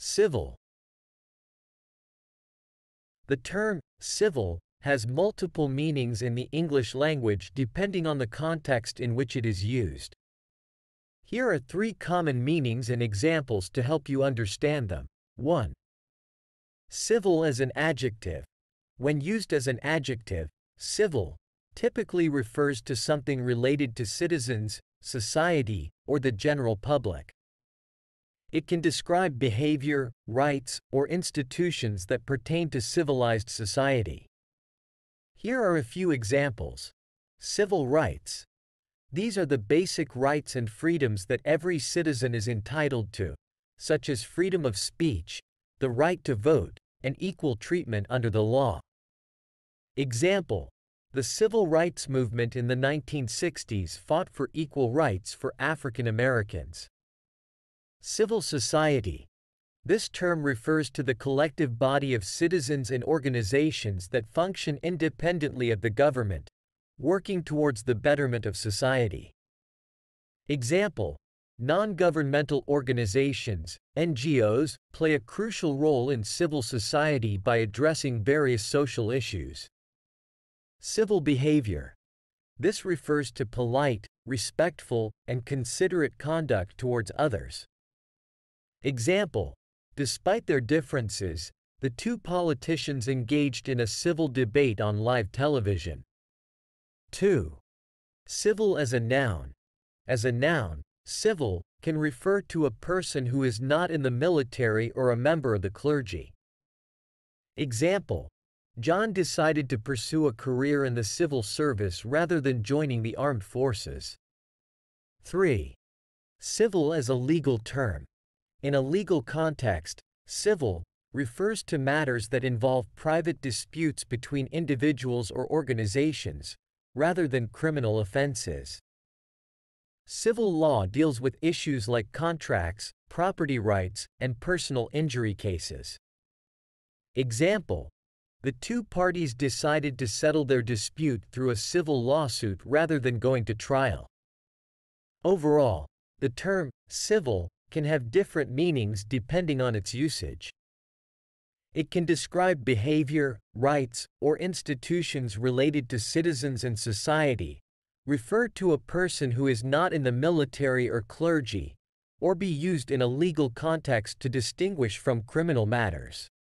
Civil. The term civil has multiple meanings in the English language depending on the context in which it is used. Here are three common meanings and examples to help you understand them. 1. Civil as an adjective. When used as an adjective, civil typically refers to something related to citizens, society, or the general public. It can describe behavior, rights, or institutions that pertain to civilized society. Here are a few examples. Civil rights. These are the basic rights and freedoms that every citizen is entitled to, such as freedom of speech, the right to vote, and equal treatment under the law. Example: the civil rights movement in the 1960s fought for equal rights for African Americans. Civil society. This term refers to the collective body of citizens and organizations that function independently of the government, working towards the betterment of society. Example: non-governmental organizations, NGOs, play a crucial role in civil society by addressing various social issues. Civil behavior. This refers to polite, respectful, and considerate conduct towards others. Example: despite their differences, the two politicians engaged in a civil debate on live television. 2. Civil as a noun. As a noun, civil can refer to a person who is not in the military or a member of the clergy. Example: John decided to pursue a career in the civil service rather than joining the armed forces. 3. Civil as a legal term. In a legal context, civil refers to matters that involve private disputes between individuals or organizations, rather than criminal offenses. Civil law deals with issues like contracts, property rights, and personal injury cases. Example: the two parties decided to settle their dispute through a civil lawsuit rather than going to trial. Overall, the term civil can have different meanings depending on its usage. It can describe behavior, rights, or institutions related to citizens and society, refer to a person who is not in the military or clergy, or be used in a legal context to distinguish from criminal matters.